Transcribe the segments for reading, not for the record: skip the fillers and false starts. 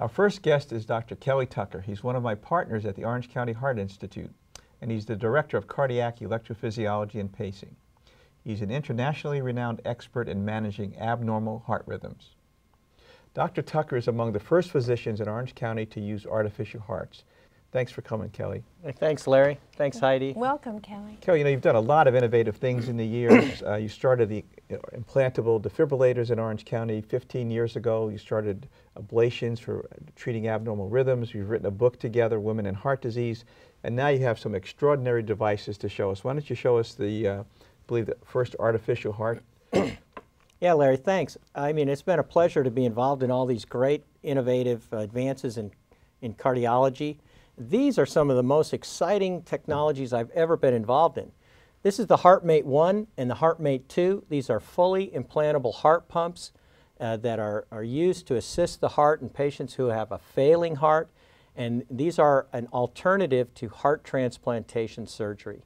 Our first guest is Dr. Kelly Tucker. He's one of my partners at the Orange County Heart Institute, and he's the Director of Cardiac Electrophysiology and Pacing. He's an internationally renowned expert in managing abnormal heart rhythms. Dr. Tucker is among the first physicians in Orange County to use artificial hearts. Thanks for coming, Kelly. Thanks, Larry. Thanks, Heidi. Welcome, Kelly. Kelly, you know, you've done a lot of innovative things in the years. You started the implantable defibrillators in Orange County 15 years ago. You started ablations for treating abnormal rhythms. You've written a book together, Women and Heart Disease. And now you have some extraordinary devices to show us. Why don't you show us the, I believe, the first artificial heart? Yeah, Larry, thanks. I mean, it's been a pleasure to be involved in all these great innovative advances in cardiology. These are some of the most exciting technologies I've ever been involved in. This is the HeartMate 1 and the HeartMate 2. These are fully implantable heart pumps that are used to assist the heart in patients who have a failing heart. And these are an alternative to heart transplantation surgery.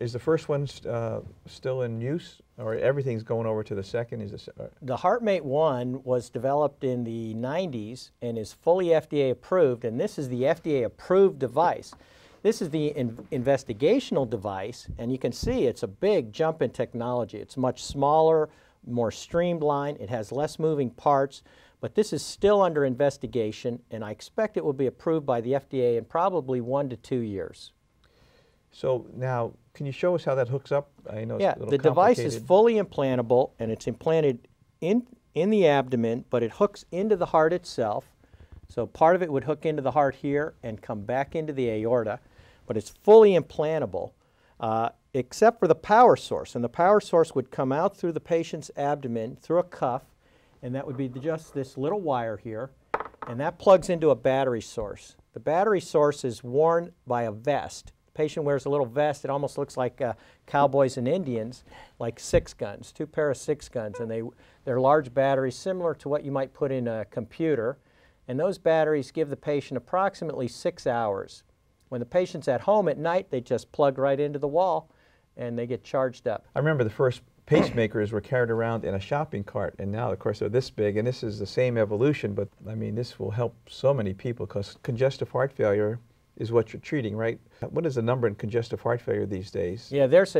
Is the first one still in use, or everything's going over to the second? Is this, the HeartMate 1 was developed in the 90s and is fully FDA approved, and this is the FDA approved device. This is the investigational device, and you can see it's a big jump in technology. It's much smaller, more streamlined, it has less moving parts, but this is still under investigation, and I expect it will be approved by the FDA in probably 1 to 2 years. So now, can you show us how that hooks up? I know it's a little complicated. The device is fully implantable, and it's implanted in the abdomen, but it hooks into the heart itself. So part of it would hook into the heart here and come back into the aorta, but it's fully implantable, except for the power source. And the power source would come out through the patient's abdomen through a cuff, and that would be just this little wire here, and that plugs into a battery source. The battery source is worn by a vest. Patient wears a little vest. It almost looks like cowboys and Indians, like six guns, two pair of six guns, and they're large batteries similar to what you might put in a computer. And those batteries give the patient approximately 6 hours. When the patient's at home at night, they just plug right into the wall and they get charged up. I remember the first pacemakers were carried around in a shopping cart, and now, of course, they're this big, and this is the same evolution, but I mean, this will help so many people because congestive heart failure is what you're treating, right? What is the number in congestive heart failure these days? Yeah, there's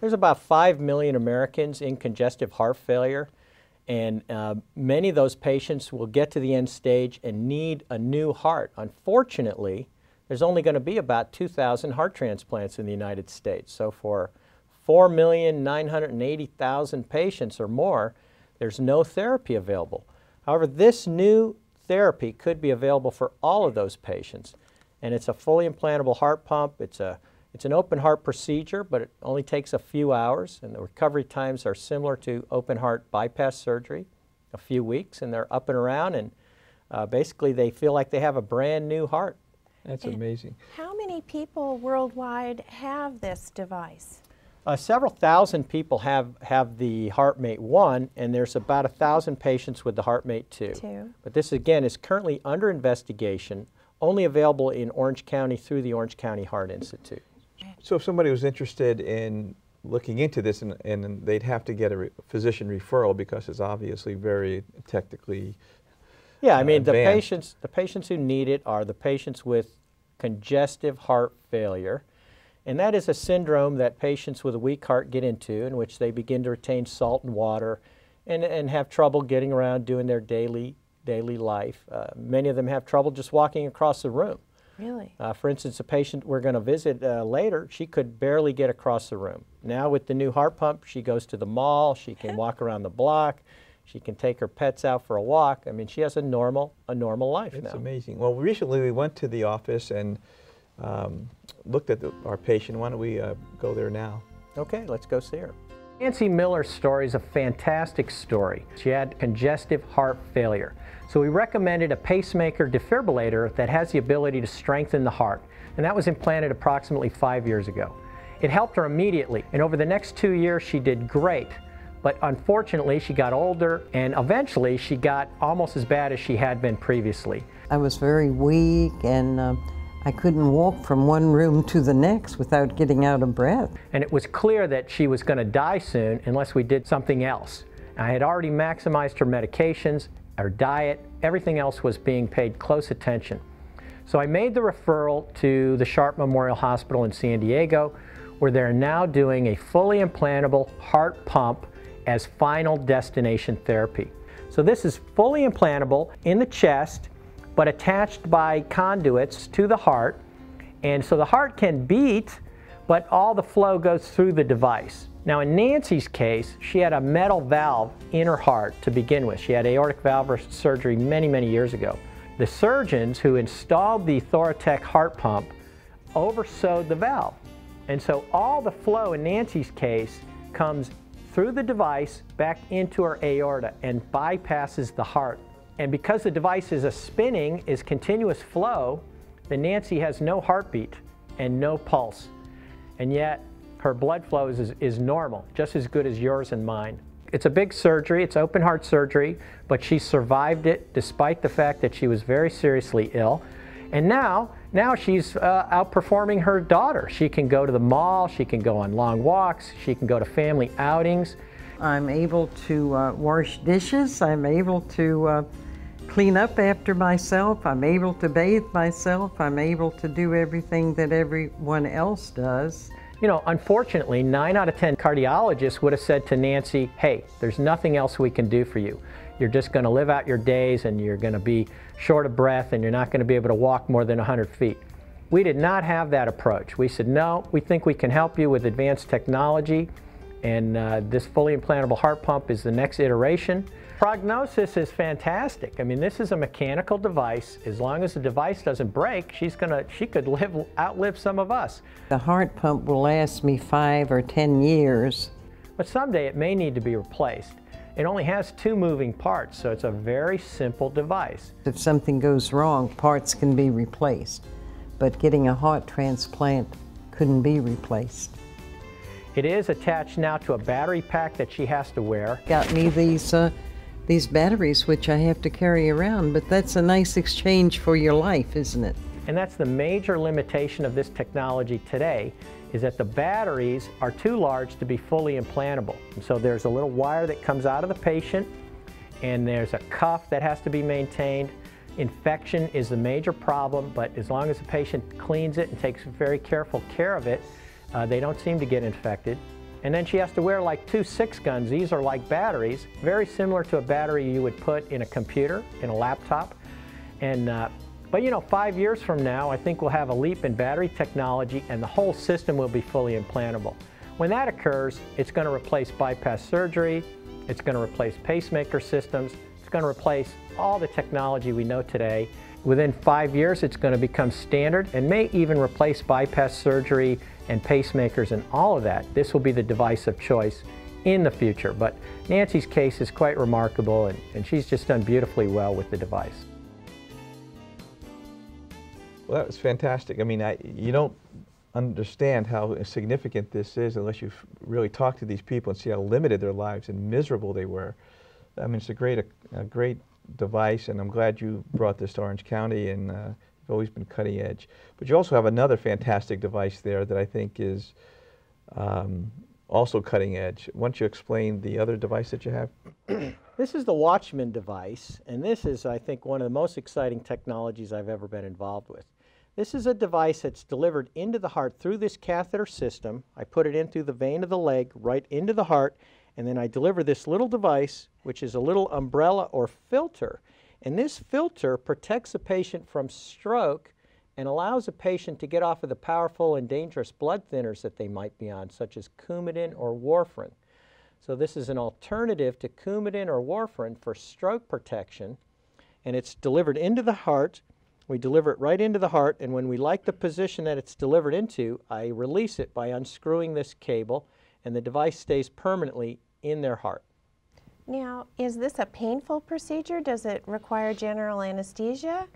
about 5 million Americans in congestive heart failure, and many of those patients will get to the end stage and need a new heart. Unfortunately, there's only going to be about 2,000 heart transplants in the United States. So for 4,980,000 patients or more, there's no therapy available. However, this new therapy could be available for all of those patients. And it's a fully implantable heart pump. It's an open heart procedure, but it only takes a few hours, and the recovery times are similar to open heart bypass surgery, a few weeks, and they're up and around, and basically they feel like they have a brand new heart. That's amazing. How many people worldwide have this device? Several thousand people have the HeartMate 1, and there's about 1,000 patients with the HeartMate 2. But this, again, is currently under investigation, only available in Orange County through the Orange County Heart Institute. So if somebody was interested in looking into this, and they'd have to get a physician referral because it's obviously very technically yeah, I mean, the patients who need it are the patients with congestive heart failure, and that is a syndrome that patients with a weak heart get into, in which they begin to retain salt and water and have trouble getting around doing their daily life. Many of them have trouble just walking across the room. Really? For instance, a patient we're going to visit later, she could barely get across the room. Now with the new heart pump, she goes to the mall, she can walk around the block, she can take her pets out for a walk. I mean, she has a normal life now. That's amazing. Well, recently we went to the office and looked at our patient. Why don't we go there now? Okay, let's go see her. Nancy Miller's story is a fantastic story. She had congestive heart failure. So we recommended a pacemaker defibrillator that has the ability to strengthen the heart. And that was implanted approximately 5 years ago. It helped her immediately. And over the next 2 years, she did great. But unfortunately, she got older, and eventually she got almost as bad as she had been previously. I was very weak, and I couldn't walk from one room to the next without getting out of breath. And it was clear that she was going to die soon unless we did something else. I had already maximized her medications, our diet, everything else was being paid close attention. So I made the referral to the Sharp Memorial Hospital in San Diego, where they're now doing a fully implantable heart pump as final destination therapy. So this is fully implantable in the chest, but attached by conduits to the heart. And so the heart can beat, but all the flow goes through the device. Now in Nancy's case, she had a metal valve in her heart to begin with. She had aortic valve surgery many, many years ago. The surgeons who installed the Thoratec heart pump oversewed the valve. And so all the flow in Nancy's case comes through the device back into her aorta and bypasses the heart. And because the device is a spinning, is continuous flow, then Nancy has no heartbeat and no pulse. And yet her blood flow is normal, just as good as yours and mine. It's a big surgery, it's open heart surgery, but she survived it despite the fact that she was very seriously ill. And now she's outperforming her daughter. She can go to the mall, she can go on long walks, she can go to family outings. I'm able to wash dishes, I'm able to clean up after myself, I'm able to bathe myself, I'm able to do everything that everyone else does. You know, unfortunately, 9 out of 10 cardiologists would have said to Nancy, hey, there's nothing else we can do for you. You're just going to live out your days and you're going to be short of breath and you're not going to be able to walk more than 100 feet. We did not have that approach. We said, no, we think we can help you with advanced technology, and this fully implantable heart pump is the next iteration. Prognosis is fantastic. I mean, this is a mechanical device. As long as the device doesn't break, she could outlive some of us. The heart pump will last me 5 or 10 years. But someday it may need to be replaced. It only has 2 moving parts, so it's a very simple device. If something goes wrong, parts can be replaced, but getting a heart transplant couldn't be replaced. It is attached now to a battery pack that she has to wear. Got me these batteries, which I have to carry around, but that's a nice exchange for your life, isn't it? And that's the major limitation of this technology today, is that the batteries are too large to be fully implantable. And so there's a little wire that comes out of the patient, and there's a cuff that has to be maintained. Infection is the major problem, but as long as the patient cleans it and takes very careful care of it, they don't seem to get infected. And then she has to wear like 2 6-guns. These are like batteries, very similar to a battery you would put in a computer, in a laptop. And but you know, 5 years from now, I think we'll have a leap in battery technology and the whole system will be fully implantable. When that occurs, it's going to replace bypass surgery, it's going to replace pacemaker systems, it's going to replace all the technology we know today. Within 5 years, it's going to become standard and may even replace bypass surgery and pacemakers and all of that. This will be the device of choice in the future. But Nancy's case is quite remarkable, and she's just done beautifully well with the device. Well, that was fantastic. I mean, you don't understand how significant this is unless you really talk to these people and see how limited their lives and miserable they were. I mean, it's a great device, and I'm glad you brought this to Orange County, and you've always been cutting edge. But you also have another fantastic device there that I think is also cutting edge. Why don't you explain the other device that you have? This is the Watchman device, and this is, I think, one of the most exciting technologies I've ever been involved with. This is a device that's delivered into the heart through this catheter system. I put it in through the vein of the leg, right into the heart, and then I deliver this little device, which is a little umbrella or filter. And this filter protects the patient from stroke and allows the patient to get off of the powerful and dangerous blood thinners that they might be on, such as Coumadin or Warfarin. So this is an alternative to Coumadin or Warfarin for stroke protection, and it's delivered into the heart. We deliver it right into the heart, and when we like the position that it's delivered into, I release it by unscrewing this cable, and the device stays permanently in their heart. Now, is this a painful procedure? Does it require general anesthesia?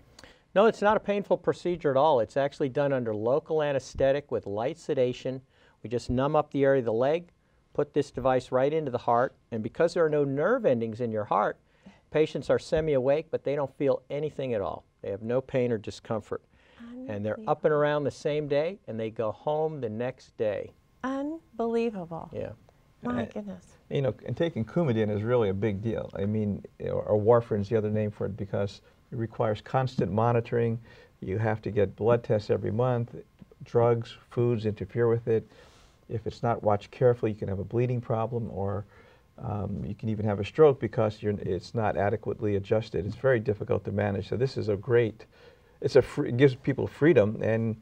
No, it's not a painful procedure at all. It's actually done under local anesthetic with light sedation. We just numb up the area of the leg, put this device right into the heart, and because there are no nerve endings in your heart, patients are semi-awake, but they don't feel anything at all. They have no pain or discomfort. And they're up and around the same day, and they go home the next day. Unbelievable. Yeah. My goodness. You know, and taking Coumadin is really a big deal. I mean, or Warfarin is the other name for it because it requires constant monitoring. You have to get blood tests every month. Drugs, foods interfere with it. If it's not watched carefully, you can have a bleeding problem, or you can even have a stroke because it's not adequately adjusted. It's very difficult to manage. So this is a great, it gives people freedom and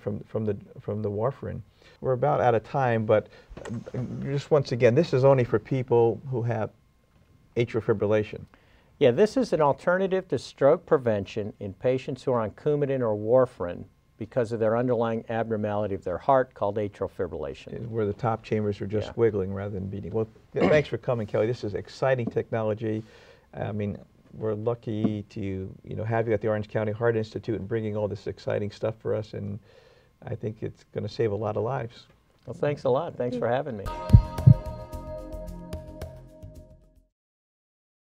from the Warfarin. We're about out of time, but just once again, this is only for people who have atrial fibrillation. Yeah, this is an alternative to stroke prevention in patients who are on Coumadin or Warfarin because of their underlying abnormality of their heart called atrial fibrillation. Where the top chambers are just wiggling rather than beating. Well, thanks for coming, Kelly. This is exciting technology. I mean, we're lucky to have you at the Orange County Heart Institute and bringing all this exciting stuff for us, and I think it's going to save a lot of lives. Well, thanks a lot. Thanks for having me.